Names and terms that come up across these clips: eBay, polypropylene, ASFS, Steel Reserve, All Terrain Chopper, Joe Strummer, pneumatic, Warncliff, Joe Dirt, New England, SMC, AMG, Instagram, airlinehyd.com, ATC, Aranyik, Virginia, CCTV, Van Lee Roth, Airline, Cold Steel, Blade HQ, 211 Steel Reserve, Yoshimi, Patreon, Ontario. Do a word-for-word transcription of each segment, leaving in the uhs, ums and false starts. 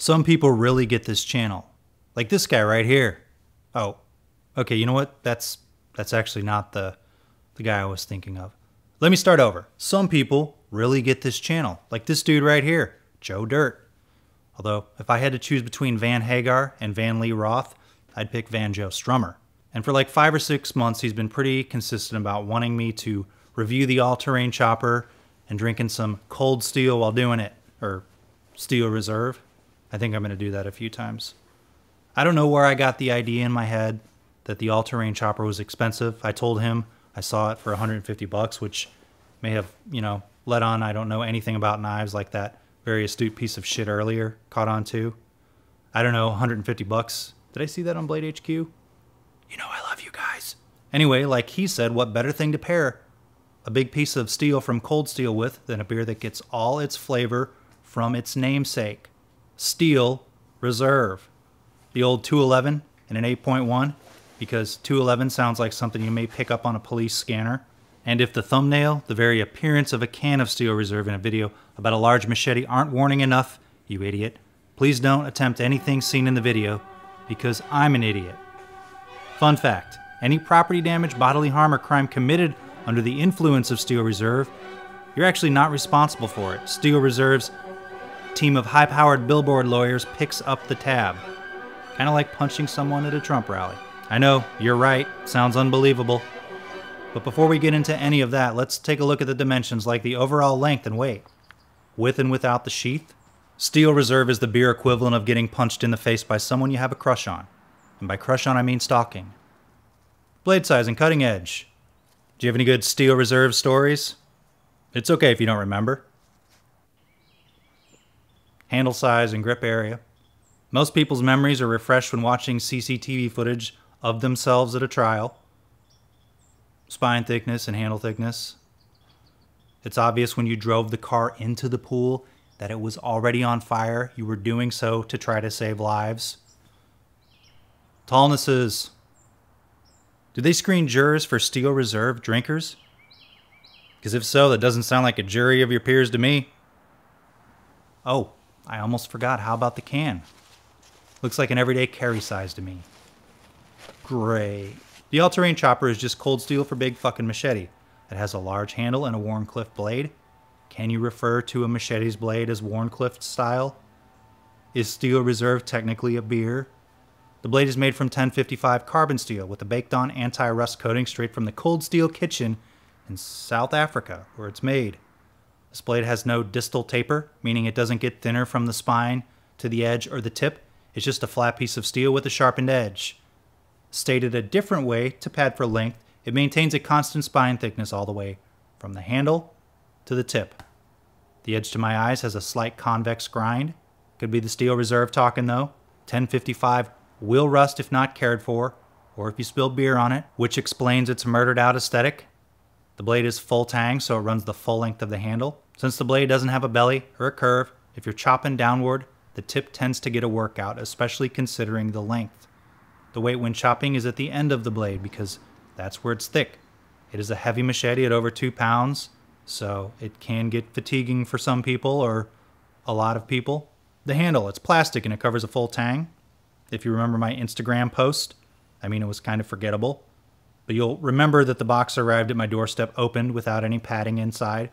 Some people really get this channel. Like this guy right here. Oh, okay, you know what? That's that's actually not the, the guy I was thinking of. Let me start over. Some people really get this channel. Like this dude right here, Joe Dirt. Although, if I had to choose between Van Hagar and Van Lee Roth, I'd pick Van Joe Strummer. And for like five or six months, he's been pretty consistent about wanting me to review the all-terrain chopper and drinking some Cold Steel while doing it. Or Steel Reserve. I think I'm going to do that a few times. I don't know where I got the idea in my head that the all-terrain chopper was expensive. I told him I saw it for one hundred fifty bucks, which may have, you know, let on I don't know anything about knives like that very astute piece of shit earlier caught on to. I don't know, one hundred fifty bucks. Did I see that on Blade H Q? You know I love you guys. Anyway, like he said, what better thing to pair a big piece of steel from Cold Steel with than a beer that gets all its flavor from its namesake, Steel Reserve. The old two eleven and an eight point one, because two eleven sounds like something you may pick up on a police scanner. And if the thumbnail, the very appearance of a can of Steel Reserve in a video about a large machete aren't warning enough, you idiot, please don't attempt anything seen in the video, because I'm an idiot. Fun fact, any property damage, bodily harm, or crime committed under the influence of Steel Reserve, you're actually not responsible for it. Steel Reserve's team of high-powered billboard lawyers picks up the tab. Kind of like punching someone at a Trump rally. I know, you're right, sounds unbelievable. But before we get into any of that, let's take a look at the dimensions, like the overall length and weight. With and without the sheath, Steel Reserve is the beer equivalent of getting punched in the face by someone you have a crush on. And by crush on, I mean stalking. Blade size and cutting edge. Do you have any good Steel Reserve stories? It's okay if you don't remember. Handle size and grip area. Most people's memories are refreshed when watching C C T V footage of themselves at a trial. Spine thickness and handle thickness. It's obvious when you drove the car into the pool that it was already on fire. You were doing so to try to save lives. Tallnesses. Do they screen jurors for Steel Reserve drinkers? Because if so, that doesn't sound like a jury of your peers to me. Oh, I almost forgot. How about the can? Looks like an everyday carry size to me. Great. The all-terrain chopper is just Cold Steel for big fucking machete. It has a large handle and a Warncliff blade. Can you refer to a machete's blade as Warncliff style? Is Steel Reserve technically a beer? The blade is made from ten fifty-five carbon steel with a baked-on anti-rust coating straight from the Cold Steel kitchen in South Africa, where it's made. This blade has no distal taper, meaning it doesn't get thinner from the spine to the edge or the tip. It's just a flat piece of steel with a sharpened edge. Stated a different way to pad for length, it maintains a constant spine thickness all the way from the handle to the tip. The edge to my eyes has a slight convex grind. Could be the Steel Reserve talking though. ten fifty-five will rust if not cared for, or if you spill beer on it, which explains its murdered out aesthetic. The blade is full tang, so it runs the full length of the handle. Since the blade doesn't have a belly or a curve, if you're chopping downward, the tip tends to get a workout, especially considering the length. The weight when chopping is at the end of the blade because that's where it's thick. It is a heavy machete at over two pounds, so it can get fatiguing for some people or a lot of people. The handle, it's plastic and it covers a full tang. If you remember my Instagram post, I mean it was kind of forgettable, but you'll remember that the box arrived at my doorstep opened without any padding inside,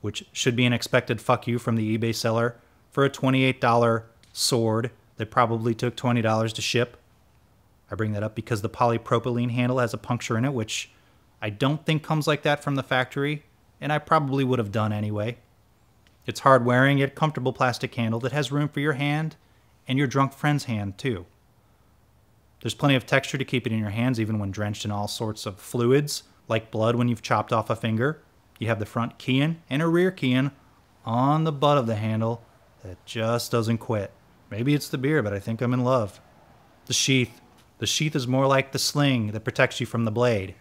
which should be an expected fuck you from the eBay seller for a twenty-eight dollar sword that probably took twenty dollars to ship. I bring that up because the polypropylene handle has a puncture in it, which I don't think comes like that from the factory, and I probably would have done anyway. It's hard-wearing yet comfortable plastic handle that has room for your hand and your drunk friend's hand, too. There's plenty of texture to keep it in your hands even when drenched in all sorts of fluids, like blood when you've chopped off a finger. You have the front keyan and a rear keyan on the butt of the handle that just doesn't quit. Maybe it's the beer, but I think I'm in love. The sheath. The sheath is more like the sling that protects you from the blade,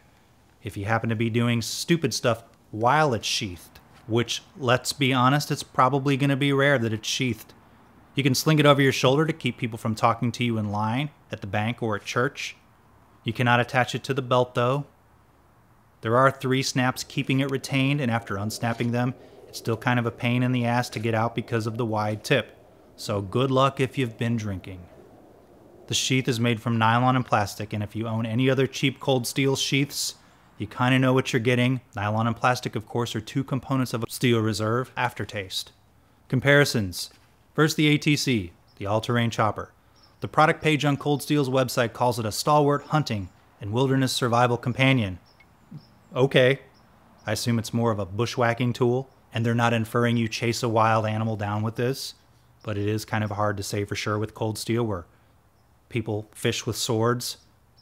if you happen to be doing stupid stuff while it's sheathed, which, let's be honest, it's probably going to be rare that it's sheathed. You can sling it over your shoulder to keep people from talking to you in line, at the bank, or at church. You cannot attach it to the belt, though. There are three snaps keeping it retained, and after unsnapping them, it's still kind of a pain in the ass to get out because of the wide tip. so good luck if you've been drinking. The sheath is made from nylon and plastic, and if you own any other cheap Cold Steel sheaths, you kind of know what you're getting. Nylon and plastic, of course, are two components of a Steel Reserve aftertaste. Comparisons. First, the A T C, the all-terrain chopper. The product page on Cold Steel's website calls it a stalwart hunting and wilderness survival companion. Okay. I assume it's more of a bushwhacking tool, and they're not inferring you chase a wild animal down with this, but it is kind of hard to say for sure with Cold Steel, where people fish with swords.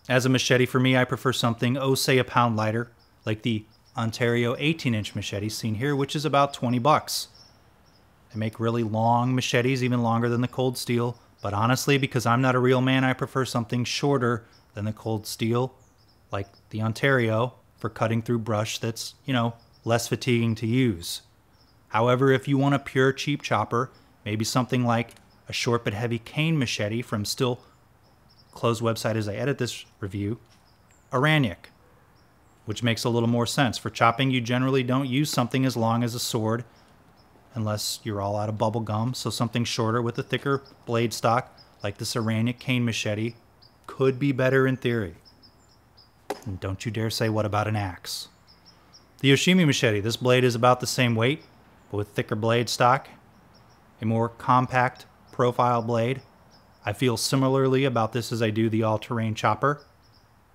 As a machete, for me, I prefer something, oh, say a pound lighter, like the Ontario eighteen inch machete seen here, which is about twenty bucks. They make really long machetes, even longer than the Cold Steel, but honestly, because I'm not a real man, I prefer something shorter than the Cold Steel, like the Ontario, for cutting through brush that's, you know, less fatiguing to use. However, if you want a pure cheap chopper, maybe something like a short but heavy cane machete from still closed website as I edit this review, Aranyik, which makes a little more sense. For chopping, you generally don't use something as long as a sword, unless you're all out of bubble gum, so something shorter with a thicker blade stock, like this Aranyik cane machete, could be better in theory. And don't you dare say, what about an axe? The Yoshimi machete. This blade is about the same weight, but with thicker blade stock, a more compact profile blade. I feel similarly about this as I do the all-terrain chopper.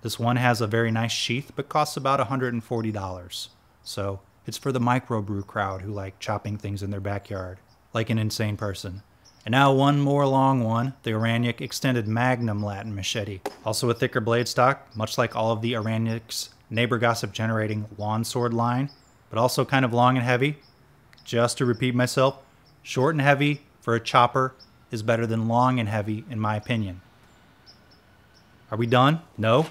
This one has a very nice sheath, but costs about one hundred forty dollars. So it's for the microbrew crowd who like chopping things in their backyard, like an insane person. And now one more long one, the Aranyik Extended Magnum Latin Machete. Also a thicker blade stock, much like all of the Aranyik's neighbor gossip generating lawn sword line, but also kind of long and heavy. Just to repeat myself, short and heavy for a chopper is better than long and heavy, in my opinion. Are we done? No.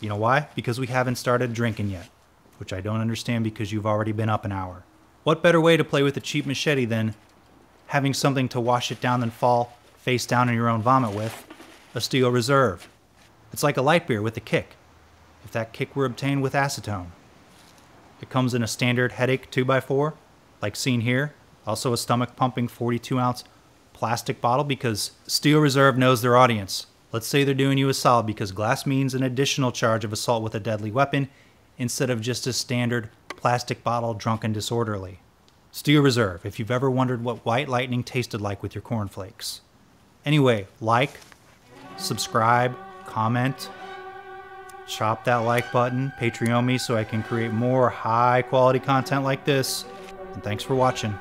You know why? Because we haven't started drinking yet, which I don't understand because you've already been up an hour. What better way to play with a cheap machete than having something to wash it down than fall face down in your own vomit with? A Steel Reserve. It's like a light beer with a kick, if that kick were obtained with acetone. It comes in a standard headache two by four, like seen here. Also a stomach pumping forty-two ounce plastic bottle, because Steel Reserve knows their audience. Let's say they're doing you a solid, because glass means an additional charge of assault with a deadly weapon instead of just a standard plastic bottle drunk and disorderly. Steel Reserve, if you've ever wondered what white lightning tasted like with your cornflakes. Anyway, like, subscribe, comment, chop that like button, Patreon me so I can create more high quality content like this, and thanks for watching.